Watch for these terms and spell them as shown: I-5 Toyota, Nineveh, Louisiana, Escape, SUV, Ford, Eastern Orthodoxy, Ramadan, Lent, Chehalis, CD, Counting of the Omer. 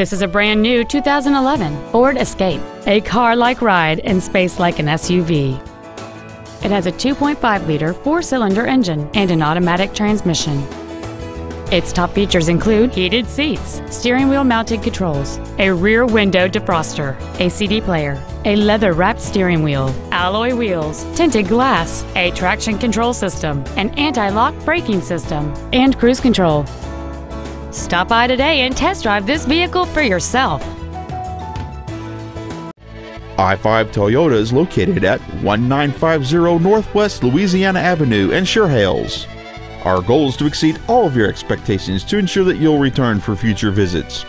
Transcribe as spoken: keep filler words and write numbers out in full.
This is a brand new two thousand eleven Ford Escape, a car-like ride in space like an S U V. It has a two point five liter four-cylinder engine and an automatic transmission. Its top features include heated seats, steering wheel mounted controls, a rear window defroster, a C D player, a leather-wrapped steering wheel, alloy wheels, tinted glass, a traction control system, an anti-lock braking system, and cruise control. Stop by today and test drive this vehicle for yourself. I five Toyota is located at one nine five zero Northwest Louisiana Avenue in Chehalis. Our goal is to exceed all of your expectations to ensure that you'll return for future visits.